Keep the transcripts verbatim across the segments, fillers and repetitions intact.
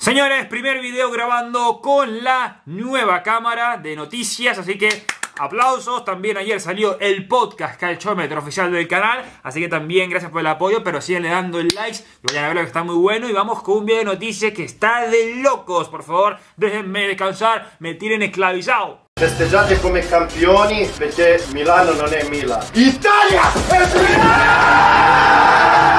Señores, primer video grabando con la nueva cámara de noticias, así que aplausos. También ayer salió el podcast Calchómetro oficial del canal, así que también gracias por el apoyo, pero sigan le dando likes y vayan a verlo que está muy bueno. Y vamos con un video de noticias que está de locos, por favor, déjenme descansar, me tienen esclavizado. Festeggiate come campioni, perché Milano non è Milan. Italia es Milan!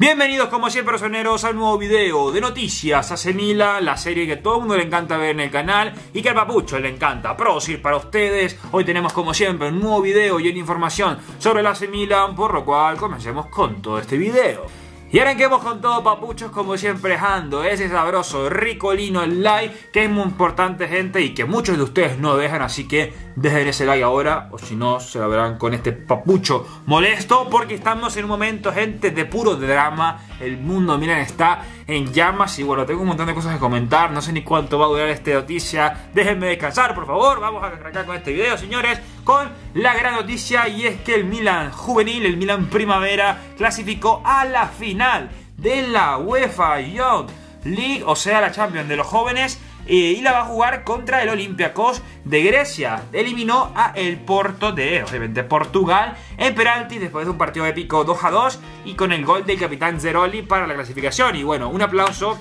Bienvenidos como siempre, rosoneros, al nuevo video de noticias A C Milan, la serie que todo el mundo le encanta ver en el canal y que al papucho le encanta producir para ustedes. Hoy tenemos como siempre un nuevo video lleno de información sobre la A C Milan, por lo cual comencemos con todo este video. Y arranquemos con todo, papuchos, como siempre, dejando ese sabroso, rico, lino like, que es muy importante, gente, y que muchos de ustedes no dejan, así que dejen ese like ahora, o si no, se la verán con este papucho molesto, porque estamos en un momento, gente, de puro drama. El mundo, miren, está en llamas, y bueno, tengo un montón de cosas que comentar, no sé ni cuánto va a durar esta noticia, déjenme descansar, por favor. Vamos a arrancar con este video, señores, con la gran noticia, y es que el Milan juvenil, el Milan primavera, clasificó a la final de la UEFA Young League, o sea, la Champions de los jóvenes, eh, y la va a jugar contra el Olympiacos de Grecia. Eliminó a el Porto de, obviamente, Portugal en penaltis después de un partido épico dos a dos y con el gol del capitán Zeroli para la clasificación. Y bueno, un aplauso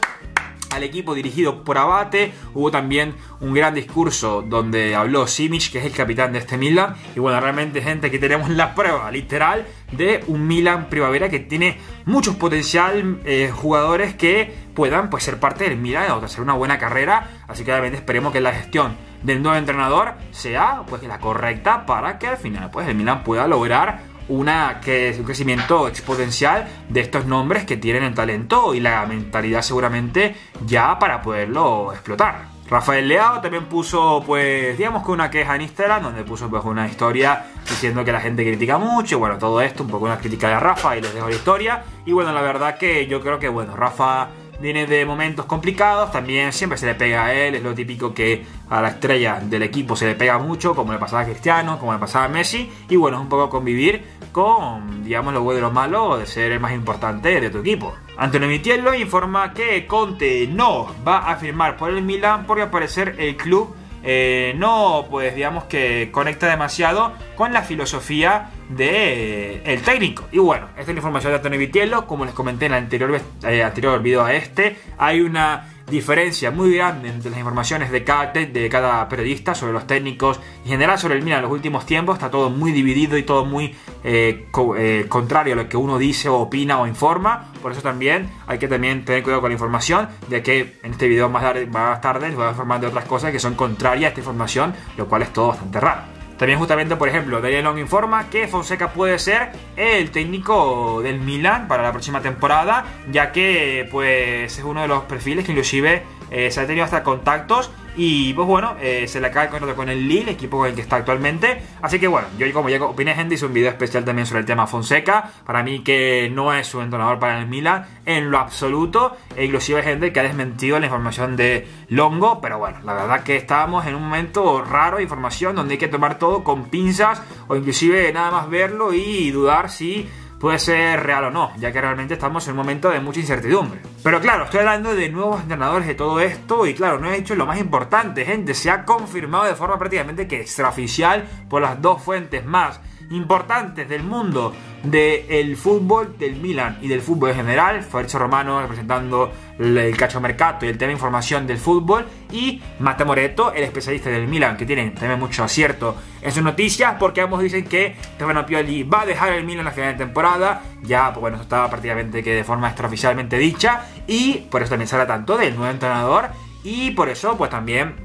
al equipo dirigido por Abate. Hubo también un gran discurso donde habló Simic, que es el capitán de este Milan, y bueno, realmente, gente, aquí tenemos la prueba literal de un Milan primavera que tiene muchos potencial eh, jugadores que puedan, pues, ser parte del Milan o hacer una buena carrera, así que obviamente esperemos que la gestión del nuevo entrenador sea, pues, la correcta para que al final, pues, el Milan pueda lograr Una, que es un crecimiento exponencial de estos nombres que tienen el talento y la mentalidad seguramente ya para poderlo explotar. Rafael Leao también puso, pues, digamos que una queja en Instagram, donde puso, pues, una historia diciendo que la gente critica mucho. Bueno, todo esto, un poco una crítica de Rafa, y les dejo la historia. Y bueno, la verdad que yo creo que, bueno, Rafa viene de momentos complicados, también siempre se le pega a él, es lo típico que a la estrella del equipo se le pega mucho, como le pasaba a Cristiano, como le pasaba a Messi, y bueno, es un poco convivir con, digamos, lo bueno y lo malo de ser el más importante de tu equipo. Antonio Vitiello informa que Conte no va a firmar por el Milan porque al parecer el club eh, no, pues, digamos que conecta demasiado con la filosofía de el técnico. Y bueno, esta es la información de Antonio Vitiello. Como les comenté en el anterior, eh, anterior video a este, hay una diferencia muy grande entre las informaciones de cada, de cada periodista sobre los técnicos, en general sobre el Milan en los últimos tiempos. Está todo muy dividido y todo muy eh, co eh, contrario a lo que uno dice o opina o informa. Por eso también hay que también tener cuidado con la información, ya que en este video más tarde, más tarde les voy a informar de otras cosas que son contrarias a esta información, lo cual es todo bastante raro. También justamente, por ejemplo, Daniel Long informa que Fonseca puede ser el técnico del Milan para la próxima temporada, ya que, pues, es uno de los perfiles que inclusive eh, se ha tenido hasta contactos y, pues, bueno, eh, se le acaba el contrato con el Lille, equipo con el que está actualmente. Así que bueno, yo, como ya opiné, gente, hice un video especial también sobre el tema Fonseca. Para mí que no es un entrenador para el Milan en lo absoluto, e inclusive hay gente que ha desmentido la información de Longo, pero bueno, la verdad que estábamos en un momento raro de información donde hay que tomar todo con pinzas o inclusive nada más verlo y dudar si puede ser real o no, ya que realmente estamos en un momento de mucha incertidumbre. Pero claro, estoy hablando de nuevos entrenadores de todo esto, y claro, no he dicho lo más importante, gente. Se ha confirmado de forma prácticamente que extraoficial por las dos fuentes más importantes del mundo del fútbol del Milan y del fútbol en general: Fabricio Romano, representando el calciomercato y el tema de información del fútbol, y Matteo Moretto, el especialista del Milan, que tienen también mucho acierto en sus noticias, porque ambos dicen que Stefano Pioli va a dejar el Milan a la final de temporada. Ya, pues, bueno, eso estaba prácticamente que de forma extraoficialmente dicha, y por eso también se habla tanto del nuevo entrenador, y por eso, pues, también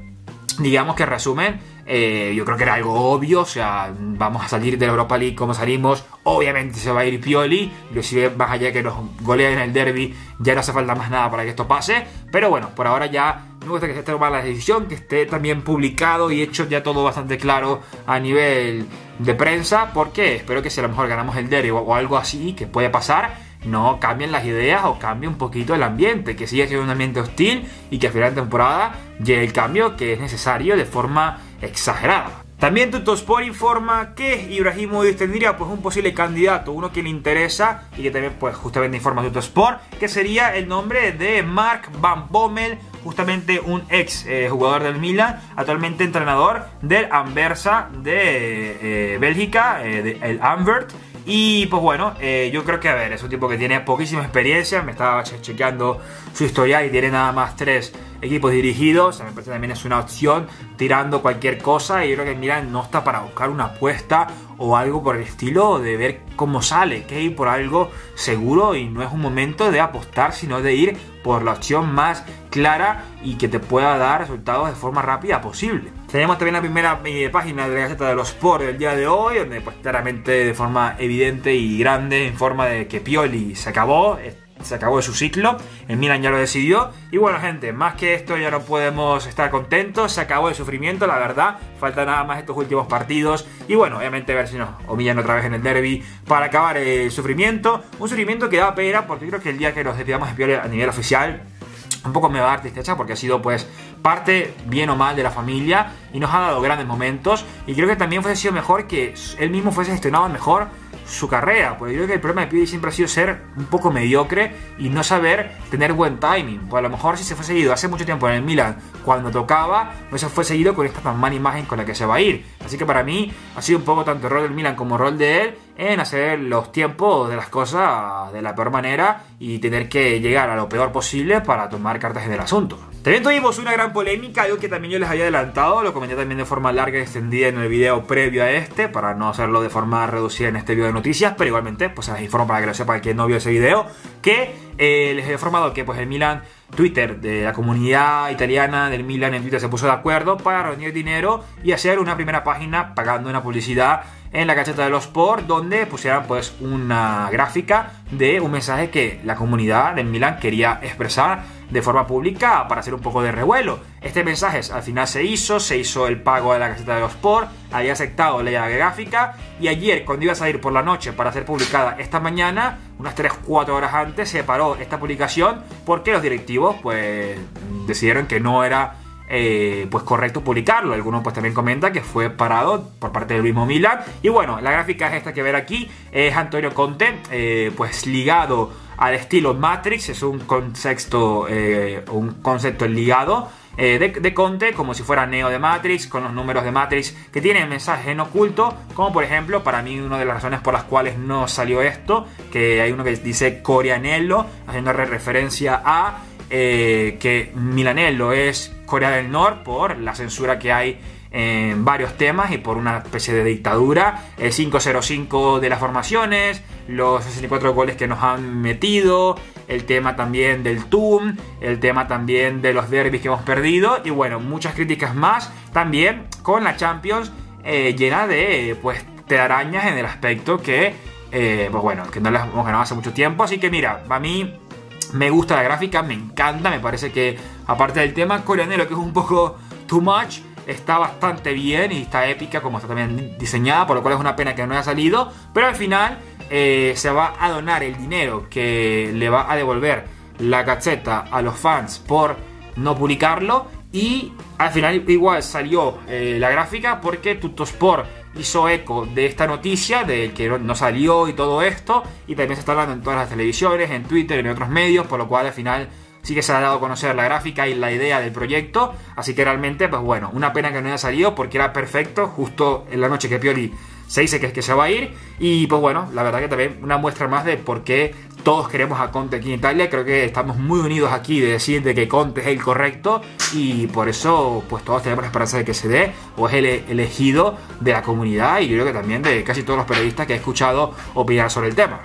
digamos que resumen, Eh, yo creo que era algo obvio. O sea, vamos a salir de la Europa League como salimos, obviamente se va a ir Pioli, inclusive más allá que nos goleen en el derbi, ya no hace falta más nada para que esto pase. Pero bueno, por ahora ya me gusta que se esté tomando la decisión, que esté también publicado y hecho ya todo bastante claro a nivel de prensa, porque espero que si a lo mejor ganamos el derbi o algo así, que puede pasar, no cambien las ideas o cambie un poquito el ambiente, que siga siendo un ambiente hostil y que a final de temporada llegue el cambio que es necesario de forma exagerada. También Tuttosport informa que Ibrahimovic tendría pues un posible candidato, uno que le interesa y que también pues justamente informa Tuttosport, que sería el nombre de Mark Van Bommel, justamente un ex eh, jugador del Milan, actualmente entrenador del Anversa de eh, Bélgica, eh, de, el Anvert. Y pues bueno, eh, yo creo que a ver, es un tipo que tiene poquísima experiencia. Me estaba chequeando su historial y tiene nada más tres equipos dirigidos. Me parece también es una opción tirando cualquier cosa. Y yo creo que Milan no está para buscar una apuesta o algo por el estilo, de ver cómo sale, que ir por algo seguro. Y no es un momento de apostar, sino de ir por la opción más clara y que te pueda dar resultados de forma rápida posible. Tenemos también la primera eh, página de la Gazzetta dello Sport del día de hoy, donde pues claramente de forma evidente y grande informa de que Pioli se acabó, se acabó de su ciclo, el Milan ya lo decidió. Y bueno gente, más que esto ya no podemos estar contentos, se acabó el sufrimiento, la verdad, falta nada más estos últimos partidos. Y bueno, obviamente a ver si nos humillan otra vez en el derbi para acabar el sufrimiento, un sufrimiento que da pena, porque creo que el día que nos despidamos de Pioli a nivel oficial, un poco me va a dar tristeza, porque ha sido pues parte, bien o mal, de la familia y nos ha dado grandes momentos. Y creo que también fuese sido mejor que él mismo fuese gestionado mejor su carrera, porque creo que el problema de Pioli siempre ha sido ser un poco mediocre y no saber tener buen timing. Pues a lo mejor si se fue seguido hace mucho tiempo en el Milan cuando tocaba, no se fue seguido con esta tan mala imagen con la que se va a ir. Así que para mí ha sido un poco tanto el rol del Milan como el rol de él en hacer los tiempos de las cosas de la peor manera y tener que llegar a lo peor posible para tomar cartas en el asunto. También tuvimos una gran polémica, algo que también yo les había adelantado, lo comenté también de forma larga y extendida en el video previo a este, para no hacerlo de forma reducida en este video de noticias, pero igualmente pues se les informo para que lo sepa quien no vio ese video, que eh, les he informado que pues el Milan Twitter de la comunidad italiana del Milan en Twitter se puso de acuerdo para reunir dinero y hacer una primera página pagando una publicidad en la Gazzetta dello Sport, donde pusieran pues una gráfica de un mensaje que la comunidad del Milan quería expresar de forma pública para hacer un poco de revuelo. Este mensaje al final se hizo, se hizo el pago de la Gazzetta dello Sport, había aceptado la gráfica y ayer cuando iba a salir por la noche para ser publicada esta mañana, unas tres cuatro horas antes se paró esta publicación porque los directivos pues decidieron que no era Eh, pues correcto publicarlo. Algunos pues también comenta que fue parado por parte del mismo Milan. Y bueno, la gráfica es esta que ver aquí, es Antonio Conte eh, pues ligado al estilo Matrix, es un contexto eh, un concepto ligado eh, de, de Conte, como si fuera Neo de Matrix, con los números de Matrix que tienen mensajes en oculto, como por ejemplo, para mí una de las razones por las cuales no salió esto, que hay uno que dice Corianello, haciendo referencia a eh, que Milanello es Corea del Norte por la censura que hay en varios temas y por una especie de dictadura, el cinco cero cinco de las formaciones, los sesenta y cuatro goles que nos han metido, el tema también del T U M, el tema también de los derbis que hemos perdido y bueno, muchas críticas más también con la Champions eh, llena de pues telarañas en el aspecto que eh, pues bueno, que no las hemos ganado hace mucho tiempo. Así que mira, para mí me gusta la gráfica, me encanta, me parece que aparte del tema coreanero, que es un poco too much, está bastante bien y está épica como está también diseñada, por lo cual es una pena que no haya salido, pero al final eh, se va a donar el dinero que le va a devolver la Gazzetta a los fans por no publicarlo y al final igual salió eh, la gráfica porque Tuttosport hizo eco de esta noticia, de que no salió y todo esto, y también se está hablando en todas las televisiones, en Twitter, en otros medios, por lo cual al final sí que se ha dado a conocer la gráfica y la idea del proyecto. Así que realmente, pues bueno, una pena que no haya salido porque era perfecto, justo en la noche que Pioli se dice que es que se va a ir. Y pues bueno, la verdad que también una muestra más de por qué todos queremos a Conte aquí en Italia. Creo que estamos muy unidos aquí de decir de que Conte es el correcto y por eso pues todos tenemos la esperanza de que se dé o es el elegido de la comunidad y yo creo que también de casi todos los periodistas que he escuchado opinar sobre el tema.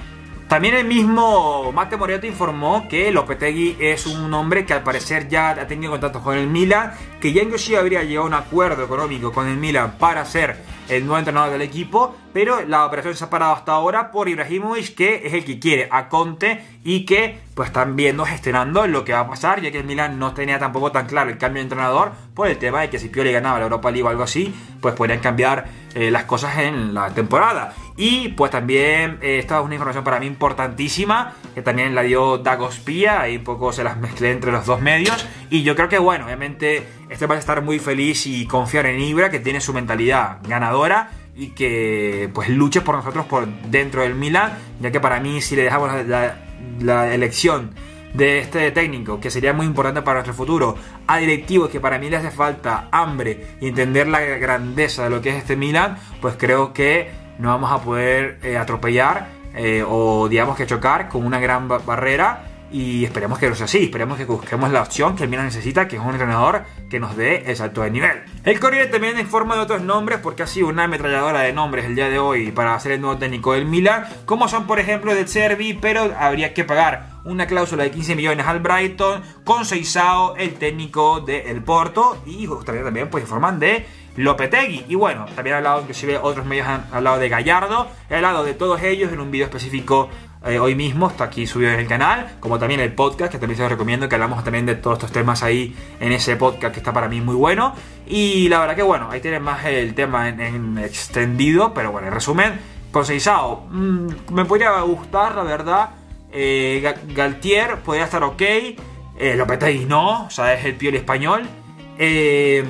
También el mismo Matteo Moretto informó que Lopetegui es un hombre que al parecer ya ha tenido contactos con el Milan, que ya inclusive habría llegado a un acuerdo económico con el Milan para ser el nuevo entrenador del equipo, pero la operación se ha parado hasta ahora por Ibrahimovic, que es el que quiere a Conte y que pues están viendo, gestionando lo que va a pasar, ya que el Milan no tenía tampoco tan claro el cambio de entrenador por el tema de que si Pioli ganaba la Europa League o algo así, pues podrían cambiar eh, las cosas en la temporada. Y pues también, eh, esta es una información para mí importantísima, que también la dio Dagospía, ahí un poco se las mezclé entre los dos medios. Y yo creo que, bueno, obviamente este va a estar muy feliz y confiar en Ibra, que tiene su mentalidad ganadora y que pues luche por nosotros por dentro del Milan, ya que para mí si le dejamos la, la, la elección de este técnico, que sería muy importante para nuestro futuro, a directivos que para mí le hace falta hambre y entender la grandeza de lo que es este Milan, pues creo que no vamos a poder eh, atropellar eh, o digamos que chocar con una gran ba barrera y esperemos que no sea así, esperemos que busquemos la opción que el Milan necesita, que es un entrenador que nos dé el salto de nivel. El Corriere también informa de otros nombres, porque ha sido una ametralladora de nombres el día de hoy para ser el nuevo técnico del Milan, como son por ejemplo De Zerbi, pero habría que pagar una cláusula de quince millones al Brighton, con Seisao, el técnico del Porto, y también, también pues informan de Lopetegui. Y bueno, también ha hablado, inclusive otros medios han hablado de Gallardo, he hablado de todos ellos en un video específico eh, hoy mismo, está aquí subido en el canal, como también el podcast, que también se los recomiendo, que hablamos también de todos estos temas ahí en ese podcast, que está para mí muy bueno. Y la verdad que bueno, ahí tienen más el tema en, en extendido, pero bueno, en resumen, con Seisao, mmm, me podría gustar, la verdad. eh, Galtier podría estar ok, eh, Lopetegui no, o sea, es el Pioli español. Eh,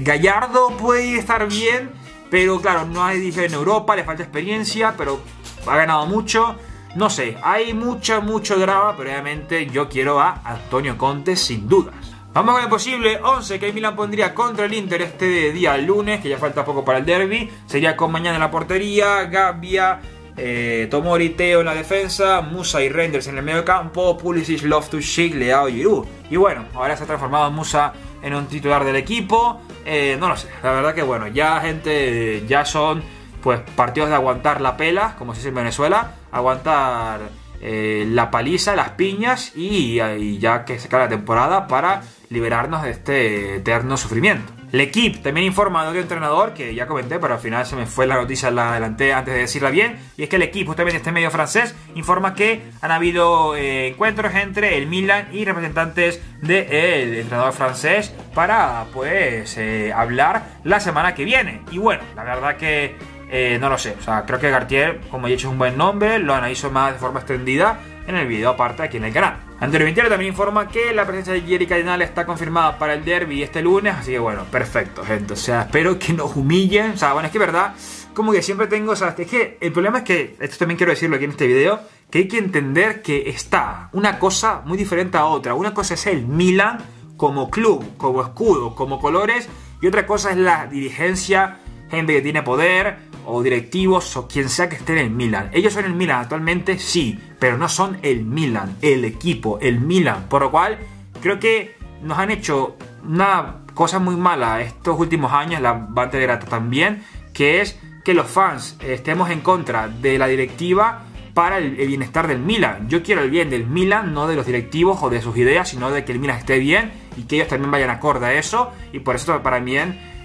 Gallardo puede estar bien, pero claro, no ha dirigido en Europa, le falta experiencia, pero ha ganado mucho. No sé, hay mucha, mucho drama, pero obviamente yo quiero a Antonio Conte sin dudas. Vamos con el posible once que el Milan pondría contra el Inter este día lunes, que ya falta poco para el derbi. Sería con Mañana en la portería, Gabbia, eh, Tomori, Teo en la defensa, Musa y Reinders en el medio campo, Pulisic, Loftus-Cheek, Leao y Giroud. Y bueno, ahora se ha transformado en Musa en un titular del equipo, eh, no lo sé, la verdad que bueno, ya gente, ya son pues partidos de aguantar la pela, como se dice en Venezuela, aguantar eh, la paliza, las piñas y, y ya que se acaba la temporada para liberarnos de este eterno sufrimiento. L'Equipe también informa de otro entrenador que ya comenté, pero al final se me fue la noticia, la adelanté antes de decirla bien. Y es que L'Equipe, justamente este medio francés, informa que han habido eh, encuentros entre el Milan y representantes del entrenador francés para pues eh, hablar la semana que viene. Y bueno, la verdad que eh, no lo sé, o sea, creo que Galtier, como he dicho, es un buen nombre, lo analizo más de forma extendida en el video aparte aquí en el canal. Antonio Vitiello también informa que la presencia de Jerry Cardinal está confirmada para el derbi este lunes, así que bueno, perfecto, gente, o sea, espero que nos humillen, o sea, bueno, es que verdad, como que siempre tengo, o sea, es que el problema es que, esto también quiero decirlo aquí en este video, que hay que entender que está una cosa muy diferente a otra, una cosa es el Milan como club, como escudo, como colores, y otra cosa es la dirigencia, gente que tiene poder, o directivos, o quien sea que esté en el Milan. Ellos son el Milan actualmente, sí, pero no son el Milan, el equipo, el Milan. Por lo cual, creo que nos han hecho una cosa muy mala estos últimos años, la banda de grata también, que es que los fans estemos en contra de la directiva para el bienestar del Milan. Yo quiero el bien del Milan, no de los directivos o de sus ideas, sino de que el Milan esté bien y que ellos también vayan acorde a eso. Y por eso, para mí,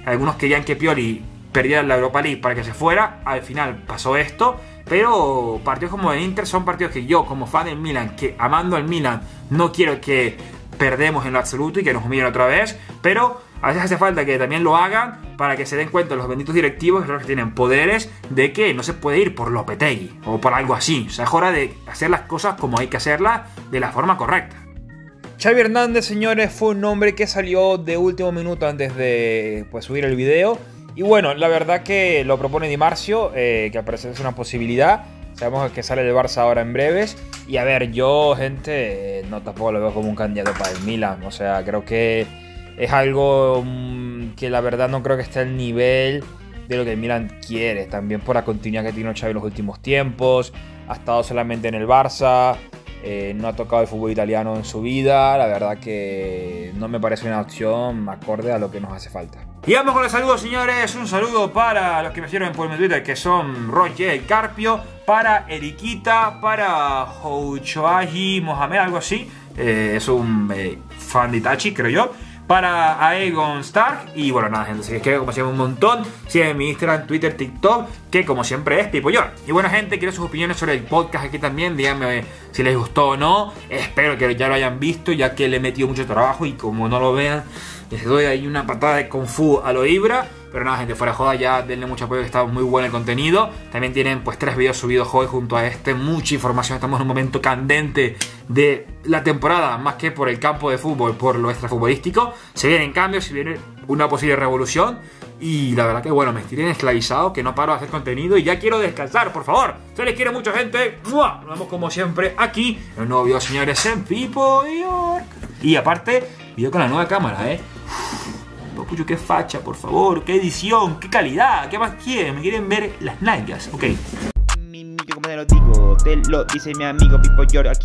algunos querían que Pioli perdiera la Europa League para que se fuera, al final pasó esto, pero partidos como el Inter son partidos que yo, como fan del Milan, que amando al Milan, no quiero que perdemos en lo absoluto y que nos humillen otra vez, pero a veces hace falta que también lo hagan para que se den cuenta los benditos directivos, los que tienen poderes, de que no se puede ir por Lopetegui o por algo así, o sea, es hora de hacer las cosas como hay que hacerlas, de la forma correcta. Xavi Hernández, señores, fue un nombre que salió de último minuto antes de pues, subir el video. Y bueno, la verdad que lo propone Di Marzio, eh, que aparece es una posibilidad. Sabemos que sale el Barça ahora en breves. Y a ver, yo, gente, no tampoco lo veo como un candidato para el Milan. O sea, creo que es algo que la verdad no creo que esté al nivel de lo que el Milan quiere. También por la continuidad que tiene Xavi en los últimos tiempos. Ha estado solamente en el Barça. Eh, no ha tocado el fútbol italiano en su vida. La verdad que no me parece una opción acorde a lo que nos hace falta. Y vamos con los saludos, señores. Un saludo para los que me sirven por mi Twitter, que son Roger el Carpio, para Eriquita, para Houchoaji Mohamed, algo así, eh, es un eh, fan de Itachi, creo yo, para Aegon Stark. Y bueno, nada, gente, así que como siempre un montón, sigue mi Instagram, Twitter, TikTok, que como siempre es Pipo York. Y bueno, gente, quiero sus opiniones sobre el podcast aquí también, díganme si les gustó o no, espero que ya lo hayan visto, ya que le he metido mucho trabajo y como no lo vean, les doy ahí una patada de Kung Fu a lo Ibra. Pero nada, gente, fuera de joda, ya denle mucho apoyo, que está muy bueno el contenido. También tienen pues tres vídeos subidos hoy junto a este, mucha información. Estamos en un momento candente de la temporada, más que por el campo de fútbol, por lo extrafutbolístico. Se vienen cambios, se viene una posible revolución. Y la verdad que bueno, me tienen esclavizado, que no paro de hacer contenido y ya quiero descansar, por favor. Se les quiere mucho, gente. ¡Mua! Nos vemos como siempre aquí en un nuevo video, señores, en Pipo York. Y aparte, video con la nueva cámara, eh. Papucho, qué facha, por favor, qué edición, qué calidad, qué más quieren, me quieren ver las nalgas, ok. Como te lo digo, te lo dice mi amigo Pipo York aquí.